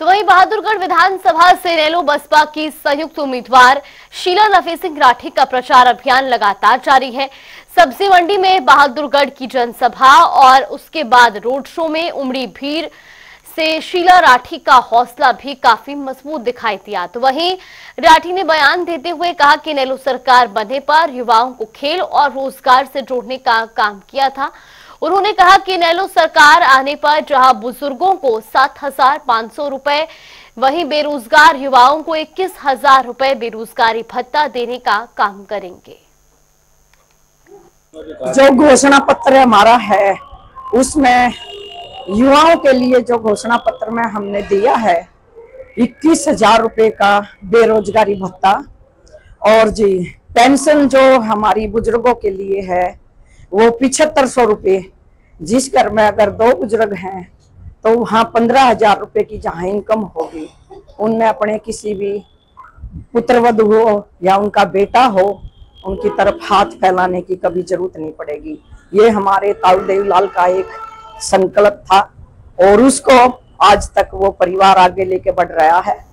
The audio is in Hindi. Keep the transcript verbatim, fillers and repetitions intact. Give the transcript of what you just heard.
तो वहीं बहादुरगढ़ विधानसभा से नेलो बसपा की संयुक्त उम्मीदवार शीला नफे सिंह राठी का प्रचार अभियान लगातार जारी है। सब्जी मंडी में बहादुरगढ़ की जनसभा और उसके बाद रोड शो में उमड़ी भीड़ से शीला राठी का हौसला भी काफी मजबूत दिखाई दिया। तो वहीं राठी ने बयान देते हुए कहा कि नेलो सरकार बनने पर युवाओं को खेल और रोजगार से जोड़ने का काम किया था। उन्होंने कहा कि नेलो सरकार आने पर जहां बुजुर्गों को सात हजार पांच सौ रुपए वहीं बेरोजगार युवाओं को इक्कीस हजार रुपए बेरोजगारी भत्ता देने का काम करेंगे। जो घोषणा पत्र हमारा है उसमें युवाओं के लिए जो घोषणा पत्र में हमने दिया है इक्कीस हजार रुपए का बेरोजगारी भत्ता और जी पेंशन जो हमारी बुजुर्गों के लिए है वो पिछहत्तर सौ रुपये, जिस घर में अगर दो बुजुर्ग हैं तो वहाँ पंद्रह हजार रुपये की जहाँ इनकम होगी उनमें अपने किसी भी पुत्रवधु हो या उनका बेटा हो उनकी तरफ हाथ फैलाने की कभी जरूरत नहीं पड़ेगी। ये हमारे ताऊ देवीलाल का एक संकल्प था और उसको आज तक वो परिवार आगे लेके बढ़ रहा है।